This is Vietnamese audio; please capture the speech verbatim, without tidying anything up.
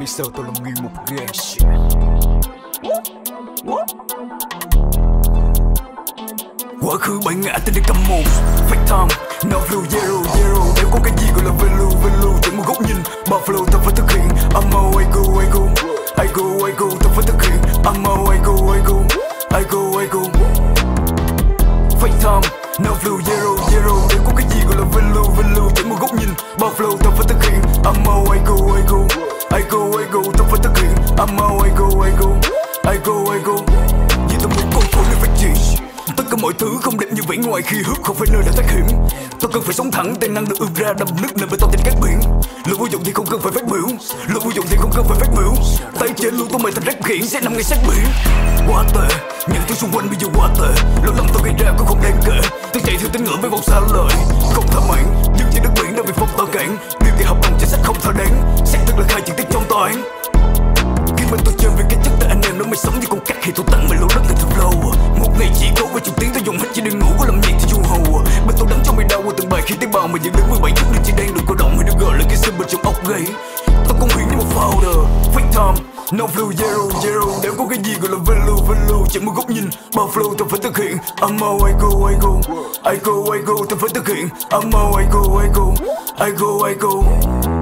bây giờ tôi là người một ghen. Quá khứ bảy ngã tên đến cầm một fake time, no flow zero zero. Nếu có cái gì gọi là value value, chẳng một góc nhìn ba flow ta phải thực hiện. I'm a I go I go I go I go ta phải thực hiện. I'm a I go I go I go I go. Fake time, no flow zero zero. Nếu có cái gì gọi là value value, chẳng một góc nhìn ba flow ta phải thực hiện. I'm a I go I go I go I go ta phải thực hiện. I'm a I go I go I go I go. Vì tôi muốn con phố lên vách gì. Tất cả mọi thứ không đẹp như vẻ ngoài khi hước không phải nơi để thoát hiểm. Tôi cần phải sống thẳng, tài năng được ươm ra đầm nước nên phải tỏ tình các biển. Lời vô dụng thì không cần phải phát biểu, lời vô dụng thì không cần phải phát biểu. Tay chế luôn tôi mày thành rác hiện sẽ nằm ngay sát biển. Quá tệ, những thứ xung quanh bây giờ quá tệ. Lỗi lầm tôi gây ra cũng không đáng kể. Tôi chạy theo tín ngưỡng với vòng xa lời. Không thỏa mãn, nhưng trên đất biển đã bị phong tỏa cản. Điều thì học bằng chính sách không thỏa đáng. Xác thực là khai diện tích trong toán. Khi mình tôi chơi vì cái chất ta anh em nó mày sống như con cát thì tôi tặng mày lỗ đất là thầm lâu. Một ngày chỉ có với chục tiếng tôi dùng hết chỉ đừng ngủ có làm việc thì du hầu. Bên tôi đấm cho mày đau qua từng bài khi tế bào mày dẫn đến mười bảy chút nên chỉ đang được cổ động hay được gọi là cái sinh bên trong ốc gây. Tôi cũng hiển như một folder fake time, no flow zero zero. Nếu có cái gì gọi là value value, chỉ một góc nhìn bao flow tôi phải thực hiện. I'm all I go I go I go I go tôi phải thực hiện. I'm all I go I go I go I go.